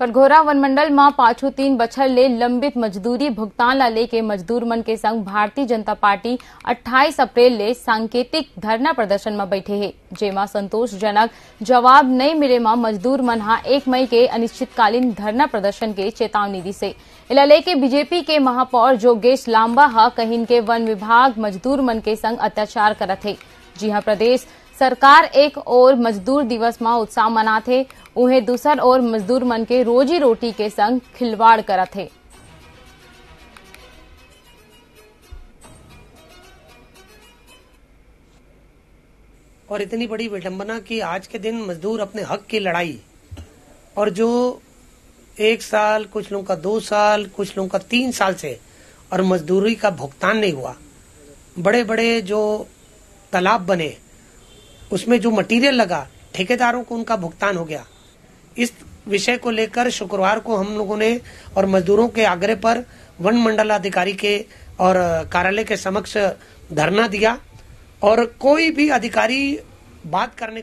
कटघोरा वनमंडल में पाछू 3 बछर ले लंबित मजदूरी भुगतान ला लेके मजदूर मन के संग भारतीय जनता पार्टी 28 अप्रैल ले सांकेतिक धरना प्रदर्शन में बैठे है, जेमा संतोषजनक जवाब नहीं मिले में मजदूर मन हा 1 मई के अनिश्चितकालीन धरना प्रदर्शन के चेतावनी दी से। इला लेके बीजेपी के महापौर जोगेश लांबा हा कहिन के वन विभाग मजदूर मन के संग अत्याचार करत है। जी हां, प्रदेश सरकार एक और मजदूर दिवस में उत्साह मनाथे, उहे दूसर और मजदूर मन के रोजी रोटी के संग खिलवाड़ करत है। और इतनी बड़ी विडंबना कि आज के दिन मजदूर अपने हक की लड़ाई, और जो 1 साल, कुछ लोगों का 2 साल, कुछ लोगों का 3 साल से और मजदूरी का भुगतान नहीं हुआ। बड़े बड़े जो तालाब बने उसमें जो मटेरियल लगा ठेकेदारों को उनका भुगतान हो गया। इस विषय को लेकर शुक्रवार को हम लोगों ने और मजदूरों के आग्रह पर वन मंडलाधिकारी के और कार्यालय के समक्ष धरना दिया, और कोई भी अधिकारी बात करने